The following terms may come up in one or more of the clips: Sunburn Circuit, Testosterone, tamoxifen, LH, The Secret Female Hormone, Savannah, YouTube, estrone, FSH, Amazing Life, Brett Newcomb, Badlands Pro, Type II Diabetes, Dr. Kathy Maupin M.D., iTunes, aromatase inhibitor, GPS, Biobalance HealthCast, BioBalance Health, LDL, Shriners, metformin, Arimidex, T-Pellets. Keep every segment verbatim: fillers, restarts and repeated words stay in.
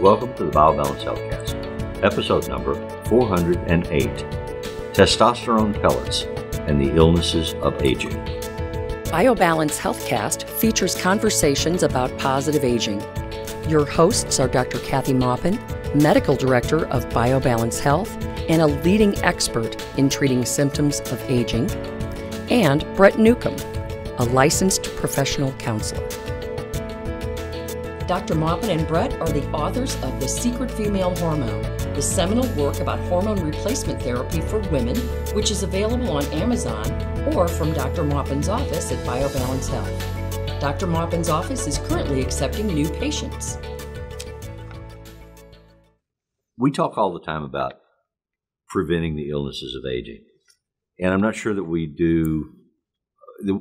Welcome to the BioBalance HealthCast, episode number four hundred eight, Testosterone Pellets and the Illnesses of Aging. BioBalance HealthCast features conversations about positive aging. Your hosts are Doctor Kathy Maupin, Medical Director of BioBalance Health and a leading expert in treating symptoms of aging, and Brett Newcomb, a licensed professional counselor. Doctor Maupin and Brett are the authors of The Secret Female Hormone, the seminal work about hormone replacement therapy for women, which is available on Amazon or from Doctor Maupin's office at BioBalance Health. Doctor Maupin's office is currently accepting new patients. We talk all the time about preventing the illnesses of aging, and I'm not sure that we do,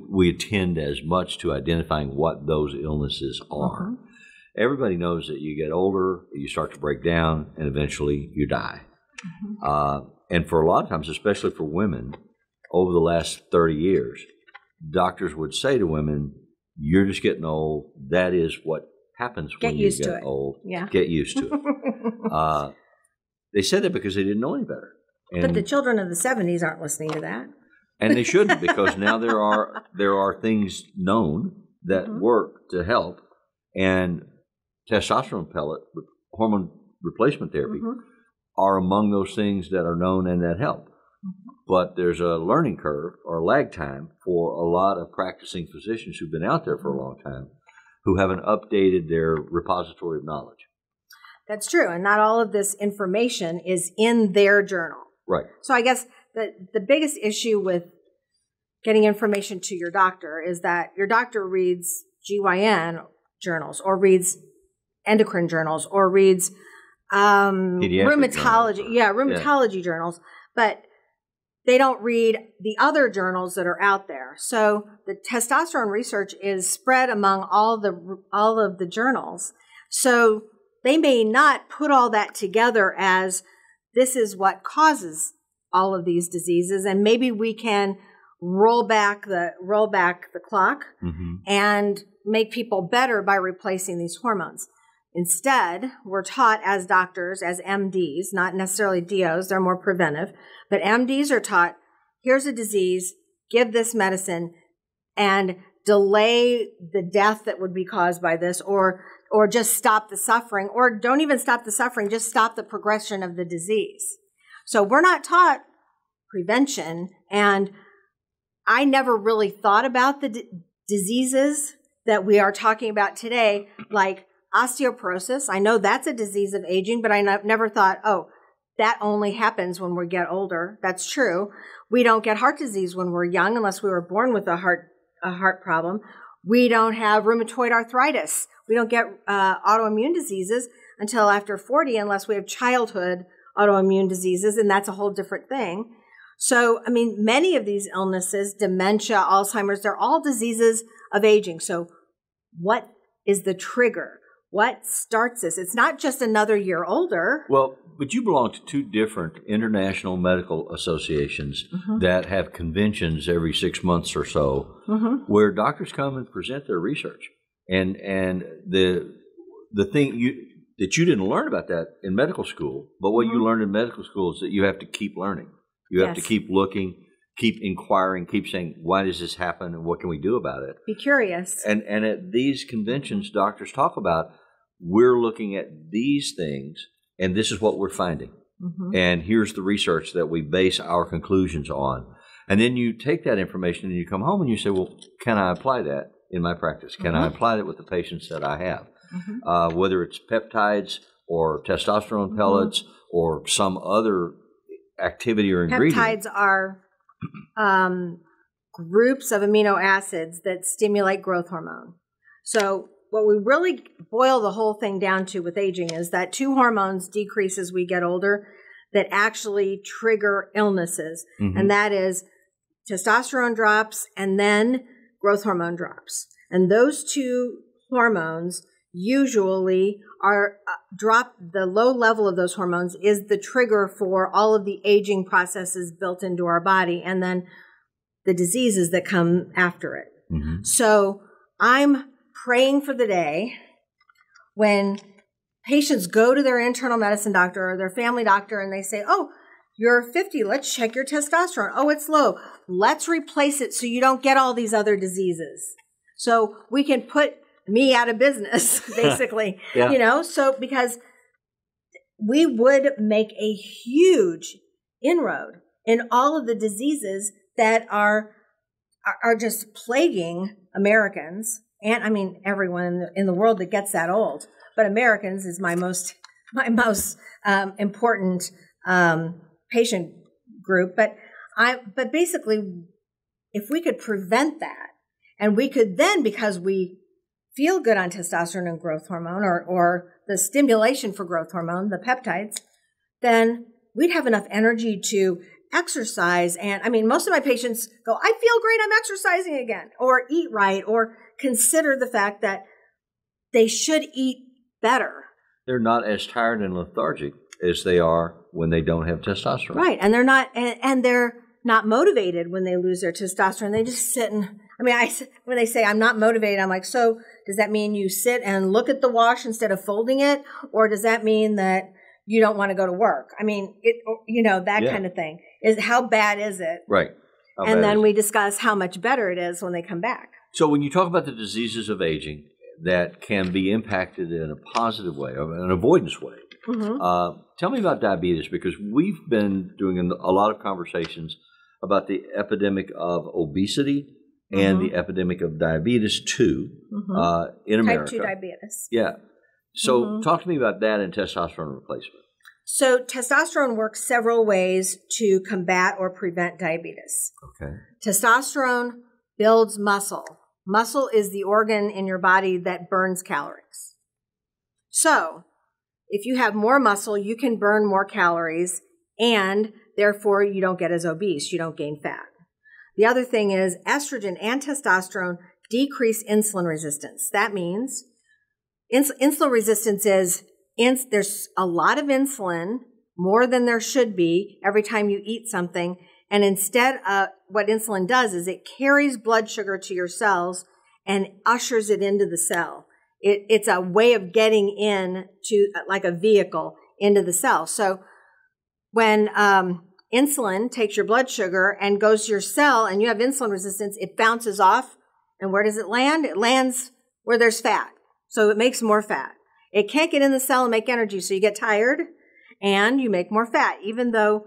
we attend as much to identifying what those illnesses are. Mm-hmm. Everybody knows that you get older, you start to break down, and eventually you die. Mm-hmm. uh, and for a lot of times, especially for women, over the last thirty years, doctors would say to women, you're just getting old. That is what happens get when you get old. Yeah. Get used to it. uh, they said that because they didn't know any better. And but the children of the seventies aren't listening to that. And they shouldn't, because now there are, there are things known that mm-hmm. work to help. And testosterone pellet, hormone replacement therapy, mm-hmm. are among those things that are known and that help. Mm-hmm. But there's a learning curve or lag time for a lot of practicing physicians who've been out there for a long time who haven't updated their repository of knowledge. That's true. And not all of this information is in their journal. Right. So I guess the, the biggest issue with getting information to your doctor is that your doctor reads G Y N journals or reads endocrine journals or reads um, rheumatology, journals. yeah, rheumatology yeah. journals, but they don't read the other journals that are out there. So the testosterone research is spread among all the all of the journals. So they may not put all that together as this is what causes all of these diseases, and maybe we can roll back the roll back the clock mm-hmm. and make people better by replacing these hormones. Instead, we're taught as doctors, as M Ds, not necessarily D Os, they're more preventive, but M Ds are taught, here's a disease, give this medicine, and delay the death that would be caused by this, or or just stop the suffering, or don't even stop the suffering, just stop the progression of the disease. So we're not taught prevention, and I never really thought about the d diseases that we are talking about today, like osteoporosis. I know that's a disease of aging, but I never thought, oh, that only happens when we get older. That's true. We don't get heart disease when we're young unless we were born with a heart a heart problem. We don't have rheumatoid arthritis. We don't get uh, autoimmune diseases until after forty unless we have childhood autoimmune diseases, and that's a whole different thing. So, I mean, many of these illnesses, dementia, Alzheimer's, they're all diseases of aging. So what is the trigger? What starts this? It's not just another year older. Well, but you belong to two different international medical associations mm-hmm. that have conventions every six months or so mm-hmm. where doctors come and present their research. And and the the thing you that you didn't learn about that in medical school, but what mm-hmm. you learned in medical school is that you have to keep learning. You have yes. to keep looking, keep inquiring, keep saying, why does this happen and what can we do about it? Be curious. And and at these conventions, doctors talk about, we're looking at these things, and this is what we're finding. Mm-hmm. And here's the research that we base our conclusions on. And then you take that information and you come home and you say, well, can I apply that in my practice? Can mm-hmm. I apply that with the patients that I have? Mm-hmm. uh, whether it's peptides or testosterone mm-hmm. pellets or some other activity or ingredient. Peptides are um, groups of amino acids that stimulate growth hormone. So what we really boil the whole thing down to with aging is that two hormones decrease as we get older that actually trigger illnesses. Mm-hmm. And that is testosterone drops and then growth hormone drops. And those two hormones usually are uh, drop, the low level of those hormones is the trigger for all of the aging processes built into our body and then the diseases that come after it. Mm-hmm. So I'm praying for the day when patients go to their internal medicine doctor or their family doctor and they say, oh, you're fifty, let's check your testosterone. Oh, it's low. Let's replace it so you don't get all these other diseases. So we can put me out of business, basically, yeah. you know, so because we would make a huge inroad in all of the diseases that are are just plaguing Americans. And I mean, everyone in the, in the world that gets that old, but Americans is my most, my most um, important um, patient group. But I, but basically if we could prevent that and we could then, because we feel good on testosterone and growth hormone or, or the stimulation for growth hormone, the peptides, then we'd have enough energy to exercise. And I mean, most of my patients go, I feel great, I'm exercising again, or eat right, or consider the fact that they should eat better. They're not as tired and lethargic as they are when they don't have testosterone. Right. And they're not, and, and they're not motivated when they lose their testosterone. They just sit and, I mean, I, when they say I'm not motivated, I'm like, so does that mean you sit and look at the wash instead of folding it? Or does that mean that you don't want to go to work? I mean, it, you know, that yeah. kind of thing. Is how bad is it? Right. How and then we discuss how much better it is when they come back. So when you talk about the diseases of aging that can be impacted in a positive way, or an avoidance way, mm-hmm. uh, tell me about diabetes, because we've been doing a lot of conversations about the epidemic of obesity and mm-hmm. the epidemic of diabetes two mm-hmm. uh, in America. Type two diabetes. Yeah. So mm-hmm. talk to me about that and testosterone replacement. So testosterone works several ways to combat or prevent diabetes. Okay. Testosterone builds muscle. Muscle is the organ in your body that burns calories. So if you have more muscle, you can burn more calories, and therefore you don't get as obese. You don't gain fat. The other thing is estrogen and testosterone decrease insulin resistance. That means ins insulin resistance is ins there's a lot of insulin, more than there should be, every time you eat something. And instead, uh, what insulin does is it carries blood sugar to your cells and ushers it into the cell. It, it's a way of getting in to, like a vehicle, into the cell. So when um, insulin takes your blood sugar and goes to your cell and you have insulin resistance, it bounces off. And where does it land? It lands where there's fat. So it makes more fat. It can't get in the cell and make energy. So you get tired and you make more fat, even though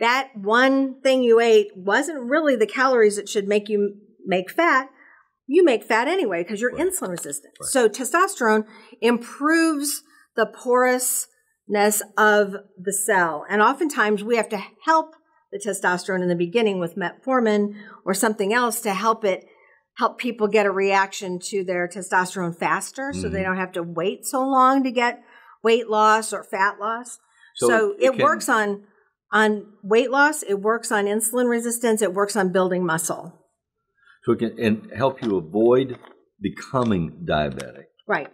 that one thing you ate wasn't really the calories that should make you make fat. You make fat anyway because you're right. insulin resistant. Right. So testosterone improves the porousness of the cell. And oftentimes we have to help the testosterone in the beginning with metformin or something else to help it, help people get a reaction to their testosterone faster mm-hmm. so they don't have to wait so long to get weight loss or fat loss. So, so it, it can, works on... on weight loss, it works on insulin resistance, it works on building muscle. So it can and help you avoid becoming diabetic. Right.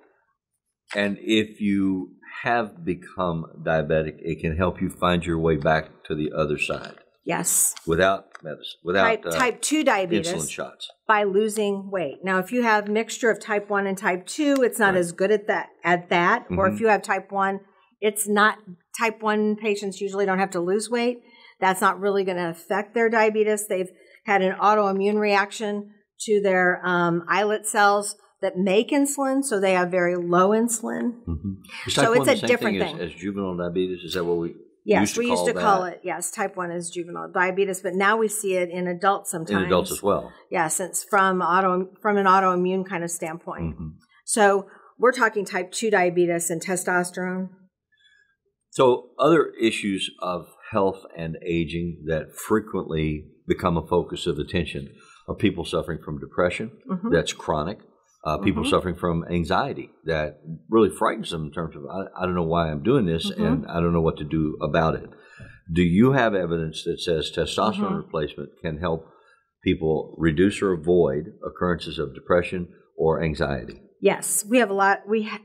And if you have become diabetic, it can help you find your way back to the other side. Yes. Without medicine, without type, uh, type two diabetes, insulin shots, by losing weight. Now, if you have a mixture of type one and type two, it's not right. as good at that. At that, mm-hmm. or if you have type one. It's not, type one patients usually don't have to lose weight. That's not really going to affect their diabetes. They've had an autoimmune reaction to their um, islet cells that make insulin, so they have very low insulin. Mm-hmm. So it's a different thing. As, as juvenile diabetes, is that what we yes, used to we call Yes, we used to that? call it, yes, type one is juvenile diabetes, but now we see it in adults sometimes. In adults as well. Yes, it's from, auto, from an autoimmune kind of standpoint. Mm-hmm. So we're talking type two diabetes and testosterone. So other issues of health and aging that frequently become a focus of attention are people suffering from depression mm-hmm. that's chronic, uh, people mm-hmm. suffering from anxiety that really frightens them in terms of, I, I don't know why I'm doing this mm-hmm. and I don't know what to do about it. Do you have evidence that says testosterone mm-hmm. replacement can help people reduce or avoid occurrences of depression or anxiety? Yes, we have a lot. We, ha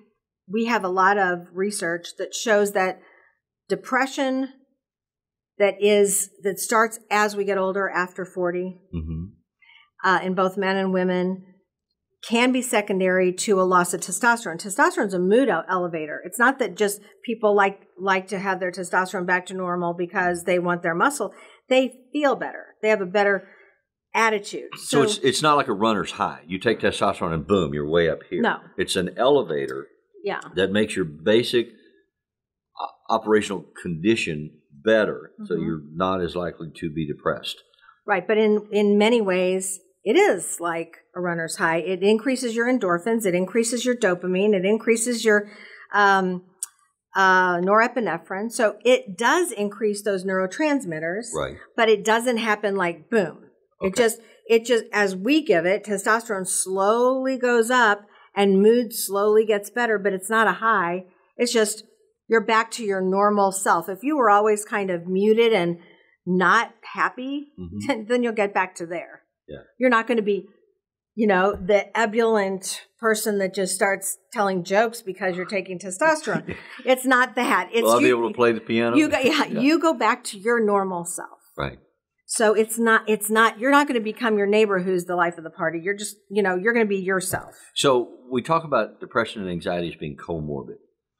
we have a lot of research that shows that depression that is that starts as we get older after forty, mm-hmm. uh, in both men and women, can be secondary to a loss of testosterone. Testosterone is a mood elevator. It's not that just people like like to have their testosterone back to normal because they want their muscle. They feel better. They have a better attitude. So, so it's it's not like a runner's high. You take testosterone and boom, you're way up here. No. It's an elevator yeah. that makes your basic operational condition better, mm-hmm. so you're not as likely to be depressed. Right, but in, in many ways, it is like a runner's high. It increases your endorphins. It increases your dopamine. It increases your um, uh, norepinephrine. So it does increase those neurotransmitters, right. but it doesn't happen like boom. Okay. It just, it just, as we give it, testosterone slowly goes up and mood slowly gets better, but it's not a high. It's just you're back to your normal self. If you were always kind of muted and not happy, mm-hmm. then you'll get back to there. Yeah. You're not going to be, you know, the ebullient person that just starts telling jokes because you're taking testosterone. It's not that. It's well, I'll you, be able to play the piano. You go, yeah, yeah. you go back to your normal self. Right. So it's not, it's not, you're not going to become your neighbor who's the life of the party. You're just, you know, you're going to be yourself. So we talk about depression and anxiety as being comorbid,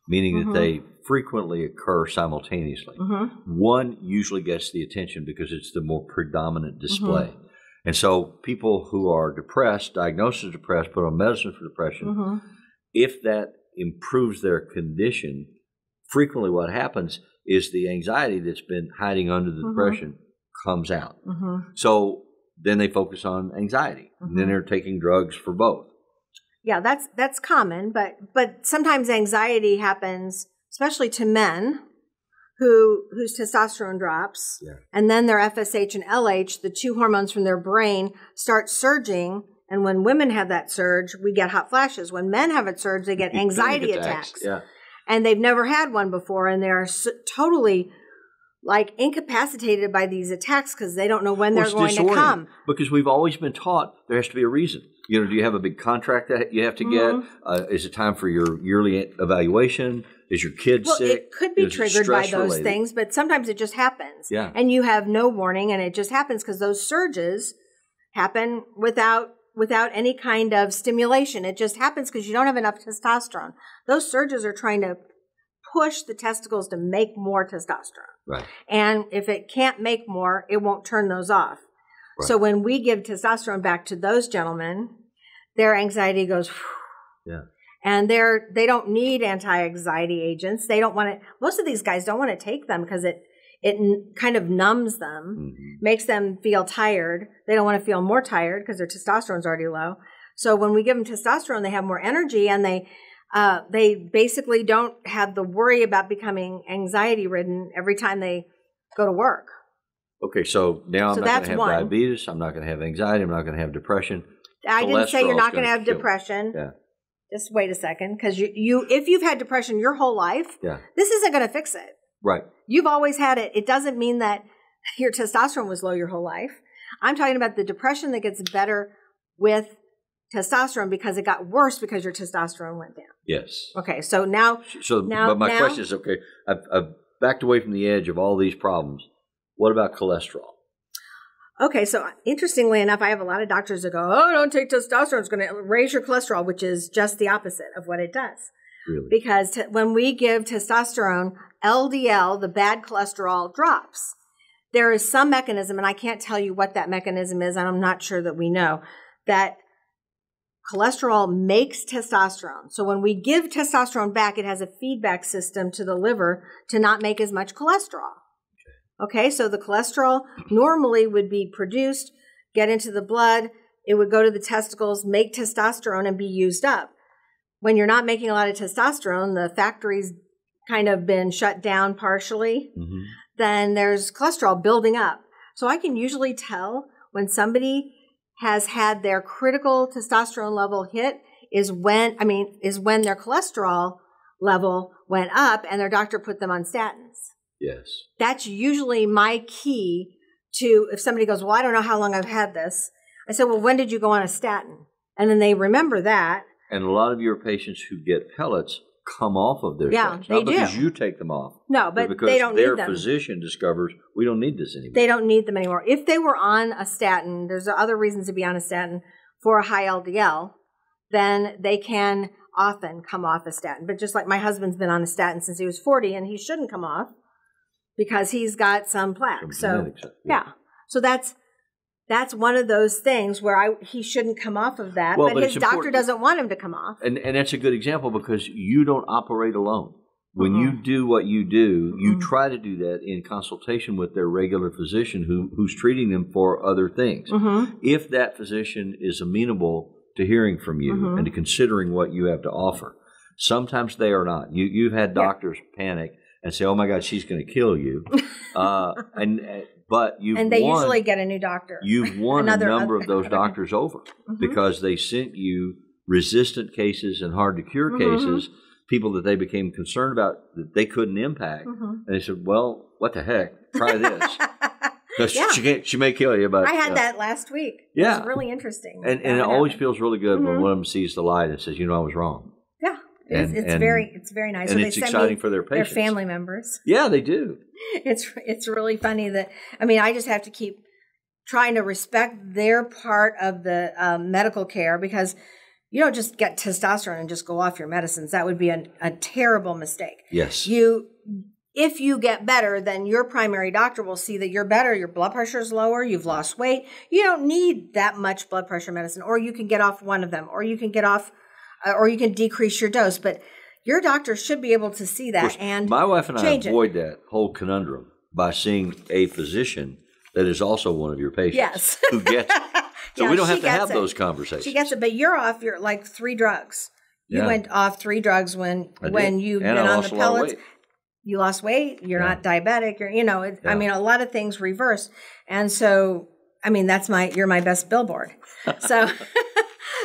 meaning mm-hmm. that they frequently occur simultaneously. Mm-hmm. One usually gets the attention because it's the more predominant display. Mm-hmm. And so people who are depressed, diagnosed as depressed, put on medicine for depression, mm-hmm. if that improves their condition, frequently what happens is the anxiety that's been hiding under the mm-hmm. depression comes out. Mm-hmm. So then they focus on anxiety. Mm-hmm. And then they're taking drugs for both. Yeah, that's that's common, but but sometimes anxiety happens, especially to men, who whose testosterone drops, yeah. and then their F S H and L H, the two hormones from their brain, start surging. And when women have that surge, we get hot flashes. When men have it surge, they get anxiety attacks. attacks. Yeah. And they've never had one before, and they're so, totally like incapacitated by these attacks because they don't know when well, they're going to come. Because we've always been taught there has to be a reason. You know, do you have a big contract that you have to mm-hmm. get? Uh, is it time for your yearly evaluation? Is your kid well, sick? Well, it could be is triggered by those related? things, but sometimes it just happens. Yeah. And you have no warning, and it just happens because those surges happen without without any kind of stimulation. It just happens because you don't have enough testosterone. Those surges are trying to push the testicles to make more testosterone. Right. And if it can't make more, it won't turn those off. Right. So when we give testosterone back to those gentlemen, their anxiety goes, whew. Yeah. And they're, they don't need anti-anxiety agents. They don't want to, most of these guys don't want to take them because it, it kind of numbs them, mm-hmm. makes them feel tired. They don't want to feel more tired because their testosterone's already low. So when we give them testosterone, they have more energy and they, uh, they basically don't have the worry about becoming anxiety-ridden every time they go to work. Okay, so now so I'm not going to have one. diabetes. I'm not going to have anxiety. I'm not going to have depression. I didn't say you're not going to have depression. Yeah. Just wait a second, because you, you, if you've had depression your whole life, yeah. this isn't going to fix it. Right. You've always had it. It doesn't mean that your testosterone was low your whole life. I'm talking about the depression that gets better with testosterone because it got worse because your testosterone went down. Yes. Okay, so now... So, now, but my now, question is, okay, I've, I've backed away from the edge of all these problems. What about cholesterol? Okay, so interestingly enough, I have a lot of doctors that go, oh, don't take testosterone. It's going to raise your cholesterol, which is just the opposite of what it does. Really? Because t- when we give testosterone, L D L, the bad cholesterol, drops. There is some mechanism, and I can't tell you what that mechanism is, and I'm not sure that we know, that cholesterol makes testosterone. So when we give testosterone back, it has a feedback system to the liver to not make as much cholesterol. Okay, so the cholesterol normally would be produced, get into the blood, it would go to the testicles, make testosterone, and be used up. When you're not making a lot of testosterone, the factory's kind of been shut down partially, mm-hmm. then there's cholesterol building up. So I can usually tell when somebody has had their critical testosterone level hit is when, I mean, is when their cholesterol level went up and their doctor put them on statins. Yes. That's usually my key to if somebody goes, well, I don't know how long I've had this. I said, well, when did you go on a statin? And then they remember that. And a lot of your patients who get pellets come off of their yeah, statins. Not they because do. you take them off. No, but, but because they don't need them. Their physician discovers we don't need this anymore. They don't need them anymore. If they were on a statin, there's other reasons to be on a statin for a high L D L. then they can often come off a statin. But just like my husband's been on a statin since he was forty, and he shouldn't come off because he's got some plaque. So yeah, so that's that's one of those things where I he shouldn't come off of that, well, but, but his doctor doesn't want him to come off. And and that's a good example because you don't operate alone. When mm-hmm. you do what you do, you mm-hmm. try to do that in consultation with their regular physician who who's treating them for other things. Mm-hmm. If that physician is amenable to hearing from you mm-hmm. and to considering what you have to offer, sometimes they are not. You you've had doctors yeah. panic and say, "Oh my God, she's going to kill you," uh, and but you and they won, usually get a new doctor. You've won another, a number other, of those doctors over mm-hmm. because they sent you resistant cases and hard to cure mm-hmm. cases. People that they became concerned about that they couldn't impact. Mm-hmm. And they said, well, what the heck? Try this. Because yeah. she, can't, she may kill you. But I had uh, that last week. Yeah. It was really interesting. And, and it always happened. Feels really good mm-hmm. when one of them sees the light and says, you know, I was wrong. Yeah. It's, and, it's, and, very, it's very nice. And so it's they exciting for their patients. Their family members. Yeah, they do. It's, it's really funny that, I mean, I just have to keep trying to respect their part of the um, medical care because you don't just get testosterone and just go off your medicines. That would be an, a terrible mistake. Yes. You, if you get better, then your primary doctor will see that you're better, your blood pressure is lower, you've lost weight. You don't need that much blood pressure medicine, or you can get off one of them, or you can get off, uh, or you can decrease your dose. But your doctor should be able to see that course, and my wife and I avoid it. That whole conundrum by seeing a physician that is also one of your patients. Yes. Who gets So yeah, we don't have to have it. Those conversations. She gets it, but you're off your like three drugs. You yeah. went off three drugs when I when did. You've and been I on the pellets. You lost weight. You're yeah. not diabetic. You're you know. It, yeah. I mean, a lot of things reversed, and so I mean that's my you're my best billboard. So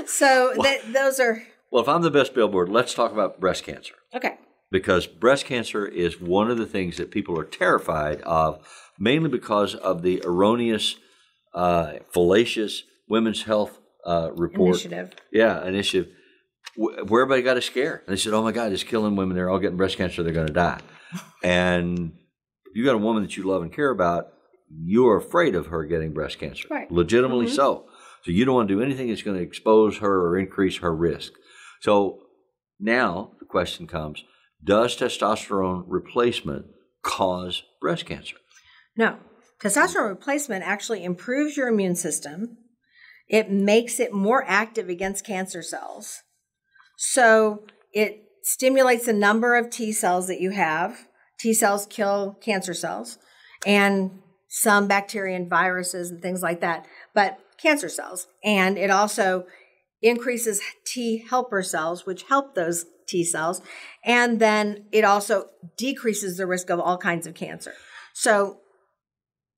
so well, that, those are well. If I'm the best billboard, let's talk about breast cancer. Okay. Because breast cancer is one of the things that people are terrified of, mainly because of the erroneous, uh, fallacious. Women's Health uh, report. Initiative. Yeah, initiative. Where everybody got a scare. They said, oh, my God, it's killing women. They're all getting breast cancer. They're going to die. And if you got a woman that you love and care about, you're afraid of her getting breast cancer. Right. Legitimately mm-hmm. so. So you don't want to do anything that's going to expose her or increase her risk. So now the question comes, does testosterone replacement cause breast cancer? No. Testosterone replacement actually improves your immune system. It makes it more active against cancer cells. So it stimulates the number of T cells that you have. T cells kill cancer cells and some bacteria and viruses and things like that, but cancer cells. And it also increases T helper cells, which help those T cells. And then it also decreases the risk of all kinds of cancer. So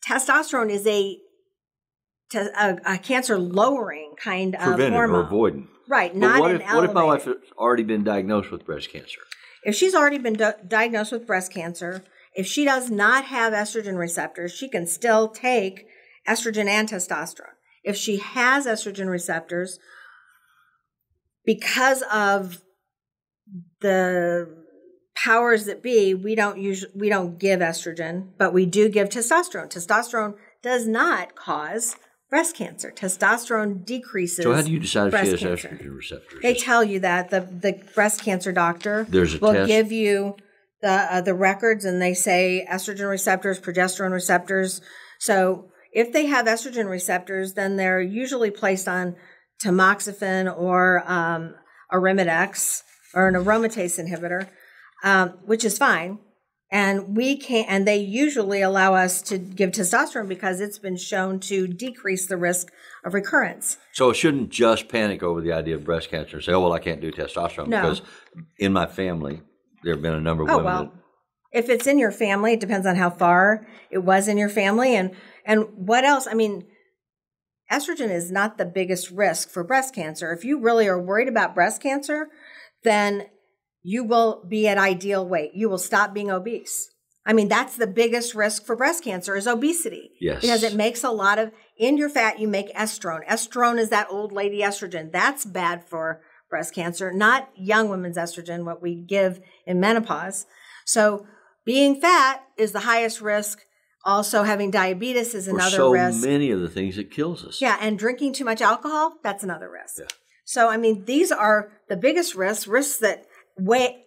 testosterone is a A, a cancer-lowering kind of Prevented hormone. Or avoiding. Right, not what an if, what if my wife has already been diagnosed with breast cancer? If she's already been diagnosed with breast cancer, if she does not have estrogen receptors, she can still take estrogen and testosterone. If she has estrogen receptors, because of the powers that be, we don't usually, we don't give estrogen, but we do give testosterone. Testosterone does not cause breast cancer. Testosterone decreases. So how do you decide if she has cancer. Estrogen receptors? They tell you that the the breast cancer doctor There's a will test. Give you the uh, the records, and they say estrogen receptors, progesterone receptors. So if they have estrogen receptors, then they're usually placed on tamoxifen or um, Arimidex or an aromatase inhibitor, um, which is fine. And we can, and they usually allow us to give testosterone because it's been shown to decrease the risk of recurrence. So it shouldn't just panic over the idea of breast cancer and say, "Oh well, I can't do testosterone no. because in my family there have been a number of oh, women." Well, that if it's in your family, it depends on how far it was in your family, and and what else. I mean, estrogen is not the biggest risk for breast cancer. If you really are worried about breast cancer, then you will be at ideal weight. You will stop being obese. I mean, that's the biggest risk for breast cancer is obesity. Yes. Because it makes a lot of, in your fat, you make estrone. Estrone is that old lady estrogen. That's bad for breast cancer, not young women's estrogen, what we give in menopause. So being fat is the highest risk. Also, having diabetes is another risk. So many of the things that kills us. Yeah, and drinking too much alcohol, that's another risk. Yeah. So, I mean, these are the biggest risks, risks that weigh,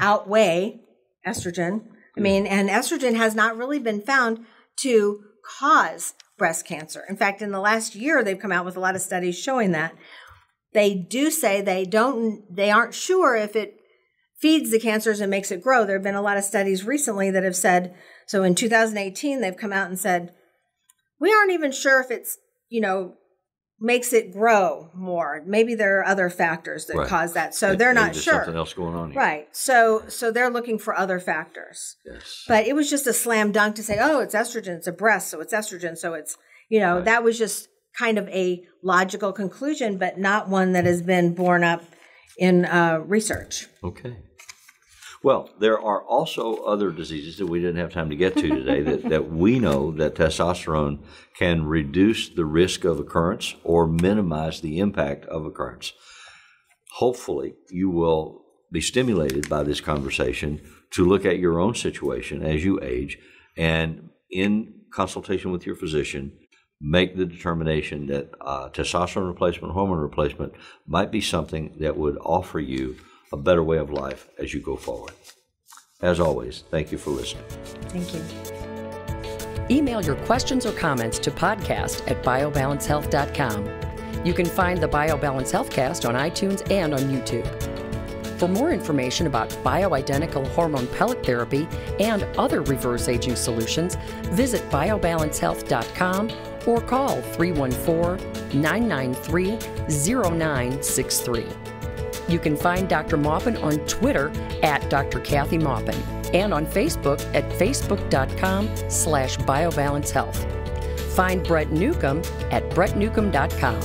outweigh estrogen. I mean, and estrogen has not really been found to cause breast cancer. In fact, in the last year, they've come out with a lot of studies showing that. They do say they don't, they aren't sure if it feeds the cancers and makes it grow. There have been a lot of studies recently that have said, so in two thousand eighteen, they've come out and said, we aren't even sure if it's, you know, makes it grow more. Maybe there are other factors that right. cause that. So and, they're not there's sure. Something else going on here. Right. So so they're looking for other factors. Yes. But it was just a slam dunk to say, oh, it's estrogen, it's a breast, so it's estrogen, so it's, you know, right. that was just kind of a logical conclusion, but not one that has been borne up in uh, research. Okay. Well, there are also other diseases that we didn't have time to get to today that, that we know that testosterone can reduce the risk of occurrence or minimize the impact of occurrence. Hopefully, you will be stimulated by this conversation to look at your own situation as you age and, in consultation with your physician, make the determination that uh, testosterone replacement, hormone replacement might be something that would offer you a better way of life as you go forward. As always, thank you for listening. Thank you. Email your questions or comments to podcast at biobalance health dot com. You can find the BioBalance HealthCast on iTunes and on YouTube. For more information about bioidentical hormone pellet therapy and other reverse aging solutions, visit biobalance health dot com or call three one four, nine nine three, zero nine six three. You can find Doctor Maupin on Twitter at Doctor Kathy Maupin and on Facebook at facebook dot com slash biobalance health. Find Brett Newcomb at brett newcomb dot com.